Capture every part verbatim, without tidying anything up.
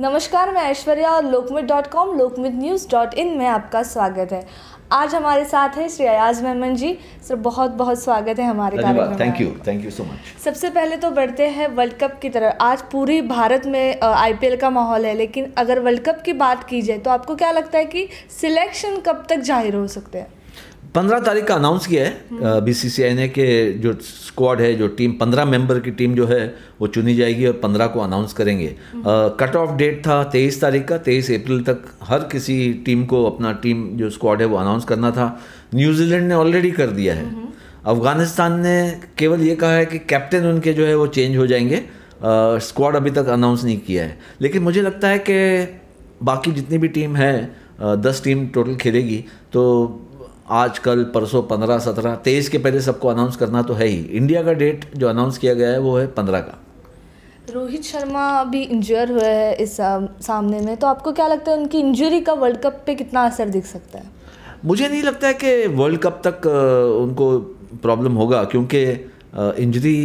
नमस्कार, मैं ऐश्वर्या और Lokmat dot com Lokmat news dot in में आपका स्वागत है। आज हमारे साथ हैं श्री अयाज मेमन जी। सर, बहुत बहुत स्वागत है हमारे कार्यक्रम में। Thank you, thank you so much. सबसे पहले तो बढ़ते हैं वर्ल्ड कप की तरफ। आज पूरी भारत में आईपीएल का माहौल है, लेकिन अगर वर्ल्ड कप की बात की जाए तो आपको क्या लगता है कि सिलेक्शन कब तक जाहिर हो सकते हैं? पंद्रह तारीख का अनाउंस किया है बीसीसीआई ने कि जो स्क्वाड है, जो टीम पंद्रह मेंबर की टीम जो है वो चुनी जाएगी और पंद्रह को अनाउंस करेंगे। कट ऑफ डेट था तेईस तारीख का, तेईस अप्रैल तक हर किसी टीम को अपना टीम जो स्क्वाड है वो अनाउंस करना था। न्यूजीलैंड ने ऑलरेडी कर दिया है, अफगानिस्तान ने केवल ये कहा है कि कैप्टन उनके जो है वो चेंज हो जाएंगे। स्क्वाड अभी तक अनाउंस नहीं किया है, लेकिन मुझे लगता है कि बाकी जितनी भी टीम है, दस टीम टोटल खेलेगी, तो आज कल परसों पंद्रह सत्रह तेईस के पहले सबको अनाउंस करना तो है ही। इंडिया का डेट जो अनाउंस किया गया है वो है पंद्रह का। रोहित शर्मा अभी इंजर हुए हैं इस सामने में, तो आपको क्या लगता है उनकी इंजरी का वर्ल्ड कप पे कितना असर दिख सकता है? मुझे नहीं लगता है कि वर्ल्ड कप तक उनको प्रॉब्लम होगा, क्योंकि इंजरी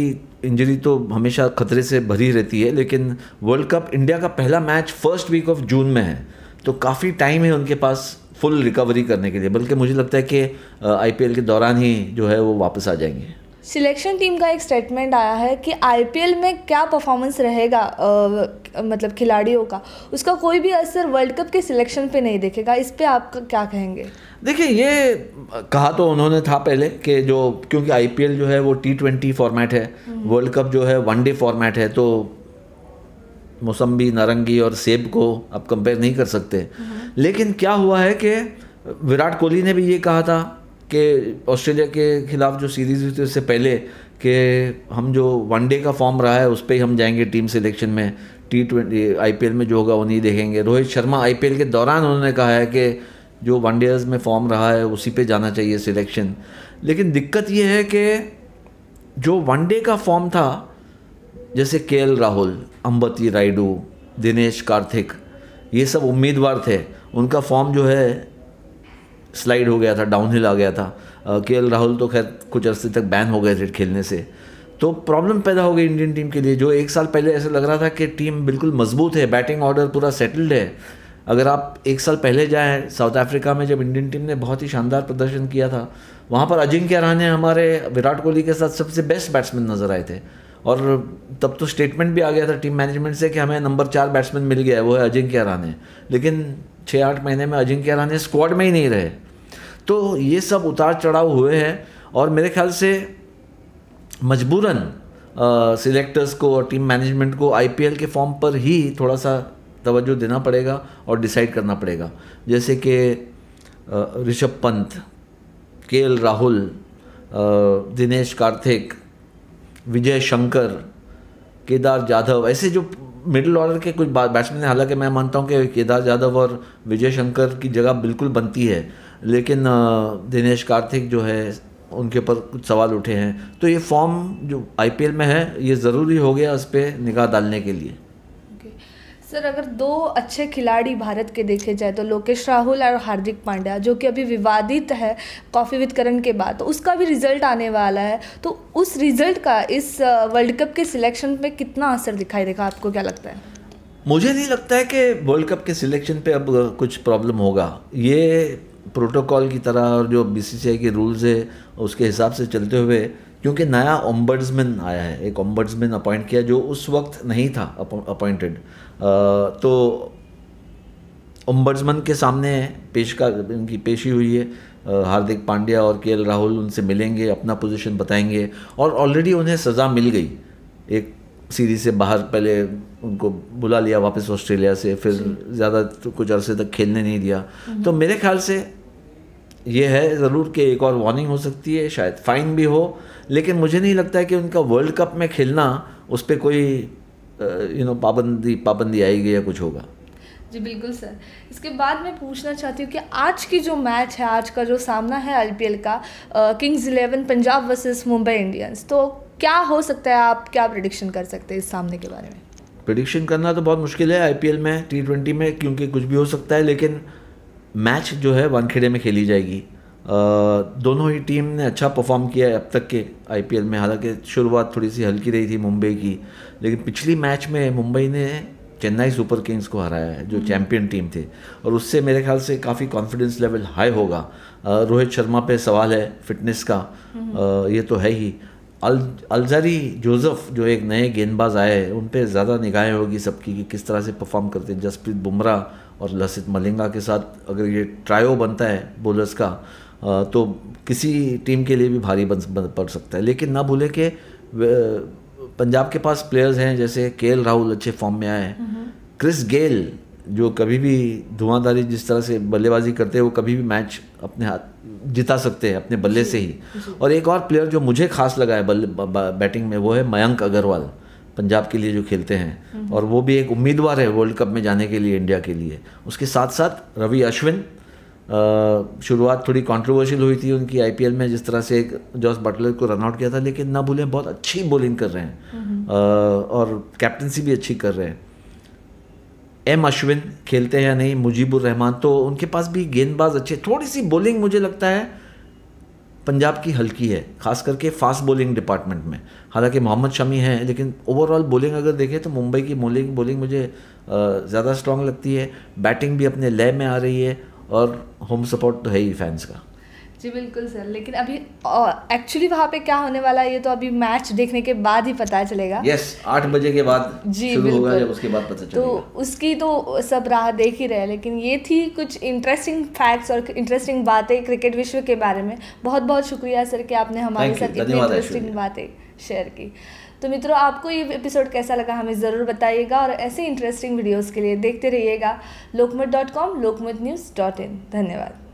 इंजरी तो हमेशा खतरे से भरी रहती है। लेकिन वर्ल्ड कप इंडिया का पहला match first week of June में है, तो काफ़ी टाइम है उनके पास फुल रिकवरी करने के लिए। बल्कि मुझे लगता है कि आईपीएल के दौरान ही जो है वो वापस आ जाएंगे। सिलेक्शन टीम का एक स्टेटमेंट आया है कि आईपीएल में क्या परफॉर्मेंस रहेगा, आ, मतलब खिलाड़ियों का, उसका कोई भी असर वर्ल्ड कप के सिलेक्शन पे नहीं देखेगा। इस पे आप क्या कहेंगे? देखिए, ये कहा तो उन्होंने था पहले कि जो, क्योंकि आईपीएल जो है वो टी ट्वेंटी फॉर्मेट है, वर्ल्ड कप जो है वनडे फॉर्मेट है, तो मौसम्बी, नारंगी और सेब को आप कंपेयर नहीं कर सकते। लेकिन क्या हुआ है कि विराट कोहली ने भी ये कहा था कि ऑस्ट्रेलिया के खिलाफ जो सीरीज़ हुई थी उससे पहले, कि हम जो वनडे का फॉर्म रहा है उस पर ही हम जाएंगे टीम सिलेक्शन में, टी ट्वेंटी आईपीएल में जो होगा वो नहीं देखेंगे। रोहित शर्मा आईपीएल के दौरान उन्होंने कहा है कि जो वनडेज में फॉर्म रहा है उसी पर जाना चाहिए सिलेक्शन। लेकिन दिक्कत ये है कि जो वनडे का फॉर्म था, जैसे केएल राहुल, अंबती रायडू, दिनेश कार्तिक, ये सब उम्मीदवार थे, उनका फॉर्म जो है स्लाइड हो गया था, डाउनहिल आ गया था। केएल राहुल तो खैर कुछ अर्से तक बैन हो गए थे खेलने से, तो प्रॉब्लम पैदा हो गई इंडियन टीम के लिए। जो एक साल पहले ऐसा लग रहा था कि टीम बिल्कुल मजबूत है, बैटिंग ऑर्डर पूरा सेटल्ड है। अगर आप एक साल पहले जाएँ साउथ अफ्रीका में, जब इंडियन टीम ने बहुत ही शानदार प्रदर्शन किया था, वहाँ पर अजिंक्य रहाणे हमारे विराट कोहली के साथ सबसे बेस्ट बैट्समैन नज़र आए थे। और तब तो स्टेटमेंट भी आ गया था टीम मैनेजमेंट से कि हमें नंबर चार बैट्समैन मिल गया है, वो है अजिंक्य रहाणे। लेकिन छः आठ महीने में अजिंक्य रहाणे स्क्वाड में ही नहीं रहे, तो ये सब उतार चढ़ाव हुए हैं। और मेरे ख्याल से मजबूरन सिलेक्टर्स को और टीम मैनेजमेंट को आईपीएल के फॉर्म पर ही थोड़ा सा तवज्जो देना पड़ेगा और डिसाइड करना पड़ेगा। जैसे कि ऋषभ पंत, केएल राहुल, दिनेश कार्तिक, विजय शंकर, केदार जाधव, ऐसे जो मिडिल ऑर्डर के कुछ बैट्समैन हैं। हालांकि मैं मानता हूं कि केदार जाधव और विजय शंकर की जगह बिल्कुल बनती है, लेकिन दिनेश कार्तिक जो है उनके ऊपर कुछ सवाल उठे हैं। तो ये फॉर्म जो आईपीएल में है ये ज़रूरी हो गया उस पर निगाह डालने के लिए। सर, अगर दो अच्छे खिलाड़ी भारत के देखे जाए तो लोकेश राहुल और हार्दिक पांड्या, जो कि अभी विवादित है कॉफ़ी विद करण के बाद, तो उसका भी रिजल्ट आने वाला है, तो उस रिजल्ट का इस वर्ल्ड कप के सिलेक्शन पे कितना असर दिखाई देगा, आपको क्या लगता है? मुझे नहीं लगता है कि वर्ल्ड कप के सिलेक्शन पे अब कुछ प्रॉब्लम होगा। ये प्रोटोकॉल की तरह और जो बीसीसीआई के रूल्स है उसके हिसाब से चलते हुए, क्योंकि नया ओम्बड्समैन आया है, एक ओम्बड्समैन अपॉइंट किया जो उस वक्त नहीं था अपॉइंटेड, तो ओम्बड्समैन के सामने पेश का इनकी पेशी हुई है। हार्दिक पांड्या और केएल राहुल उनसे मिलेंगे, अपना पोजीशन बताएंगे, और ऑलरेडी उन्हें सज़ा मिल गई। एक सीरीज से बाहर पहले उनको बुला लिया वापस ऑस्ट्रेलिया से, फिर ज़्यादा तो कुछ अरसे तक खेलने नहीं दिया। तो मेरे ख्याल से ये है ज़रूर कि एक और वार्निंग हो सकती है, शायद फाइन भी हो, लेकिन मुझे नहीं लगता है कि उनका वर्ल्ड कप में खेलना उस पर कोई यू नो पाबंदी पाबंदी आएगी या कुछ होगा। जी बिल्कुल सर। इसके बाद मैं पूछना चाहती हूँ कि आज की जो मैच है, आज का जो सामना है आईपीएल का, kings eleven Punjab versus Mumbai Indians, तो क्या हो सकता है, आप क्या प्रेडिक्शन कर सकते हैं इस सामने के बारे में? प्रेडिक्शन करना तो बहुत मुश्किल है आईपीएल में, टी ट्वेंटी में, क्योंकि कुछ भी हो सकता है। लेकिन मैच जो है वानखेड़े में खेली जाएगी। आ, दोनों ही टीम ने अच्छा परफॉर्म किया है अब तक के आईपीएल में। हालांकि शुरुआत थोड़ी सी हल्की रही थी मुंबई की, लेकिन पिछली मैच में मुंबई ने चेन्नई सुपर किंग्स को हराया है जो चैंपियन टीम थी, और उससे मेरे ख्याल से काफ़ी कॉन्फिडेंस लेवल हाई होगा। रोहित शर्मा पे सवाल है फिटनेस का, ये तो है ही। अल अल्जारी जोसेफ जो एक नए गेंदबाज आए हैं उन पे ज़्यादा निगाहें होगी सबकी कि किस तरह से परफॉर्म करते हैं। जसप्रीत बुमराह और लसित मलिंगा के साथ अगर ये ट्रायो बनता है बॉलर्स का तो किसी टीम के लिए भी भारी बन पड़ सकता है। लेकिन ना भूले कि पंजाब के पास प्लेयर्स हैं जैसे केएल राहुल अच्छे फॉर्म में आए हैं, क्रिस गेल जो कभी भी धुआंधारी जिस तरह से बल्लेबाजी करते हैं वो कभी भी मैच अपने हाथ जिता सकते हैं अपने बल्ले से ही। और एक और प्लेयर जो मुझे खास लगा है बल्ले बैटिंग में वो है मयंक अग्रवाल, पंजाब के लिए जो खेलते हैं, और वो भी एक उम्मीदवार है वर्ल्ड कप में जाने के लिए इंडिया के लिए। उसके साथ साथ रवि अश्विन, शुरुआत थोड़ी कंट्रोवर्शियल हुई थी उनकी आईपीएल में जिस तरह से एक जॉस बटलर को रनआउट किया था, लेकिन ना भूलें बहुत अच्छी बॉलिंग कर रहे हैं और कैप्टनसी भी अच्छी कर रहे हैं। एम अश्विन खेलते हैं या नहीं, मुजीबुर रहमान, तो उनके पास भी गेंदबाज अच्छे। थोड़ी सी बॉलिंग मुझे लगता है पंजाब की हल्की है खास करके फास्ट बॉलिंग डिपार्टमेंट में, हालांकि मोहम्मद शमी हैं, लेकिन ओवरऑल बॉलिंग अगर देखें तो मुंबई की बॉलिंग बॉलिंग मुझे ज़्यादा स्ट्रांग लगती है। बैटिंग भी अपने लय में आ रही है और होम सपोर्ट तो है ही फैंस का। जी बिल्कुल सर, लेकिन अभी एक्चुअली वहाँ पे क्या होने वाला है ये तो अभी मैच देखने के बाद ही पता चलेगा। यस, आठ बजे के बाद जी शुरू होगा, जब उसके बाद पता चलेगा। तो उसकी तो सब राह देख ही रहे। लेकिन ये थी कुछ इंटरेस्टिंग फैक्ट्स और इंटरेस्टिंग बातें क्रिकेट विश्व के बारे में। बहुत बहुत शुक्रिया सर कि आपने हमारे साथ इतनी इंटरेस्टिंग बातें शेयर की। तो मित्रों, आपको ये एपिसोड कैसा लगा हमें ज़रूर बताइएगा, और ऐसे इंटरेस्टिंग वीडियोस के लिए देखते रहिएगा Lokmat dot com, Lokmat news dot in. धन्यवाद।